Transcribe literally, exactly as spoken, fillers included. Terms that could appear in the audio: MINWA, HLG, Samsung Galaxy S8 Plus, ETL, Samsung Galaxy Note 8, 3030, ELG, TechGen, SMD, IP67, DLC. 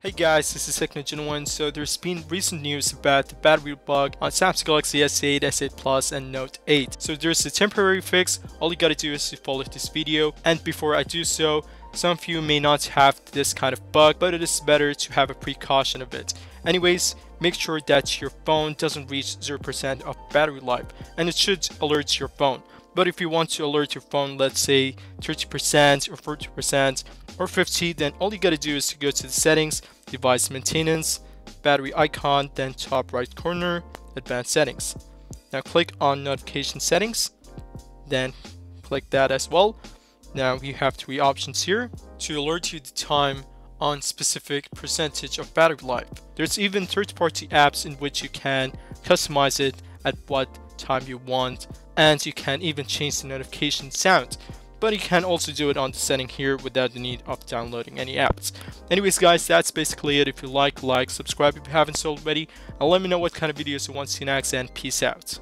Hey guys, this is TechGen one. So there's been recent news about the battery bug on Samsung Galaxy S eight, S eight Plus and Note eight. So there's a temporary fix. All you gotta do is to follow this video, and before I do so, some of you may not have this kind of bug, but it is better to have a precaution of it. Anyways, make sure that your phone doesn't reach zero percent of battery life, and it should alert your phone. But if you want to alert your phone, let's say thirty percent or forty percent, or fifty, then all you gotta do is to go to the settings, device maintenance, battery icon, then top right corner, advanced settings. Now click on notification settings, then click that as well. Now you have three options here to alert you the time on specific percentage of battery life. There's even third-party apps in which you can customize it at what time you want, and you can even change the notification sound. But you can also do it on the setting here without the need of downloading any apps. Anyways guys, that's basically it. If you like, like, subscribe if you haven't so already, and let me know what kind of videos you want to see next, and peace out.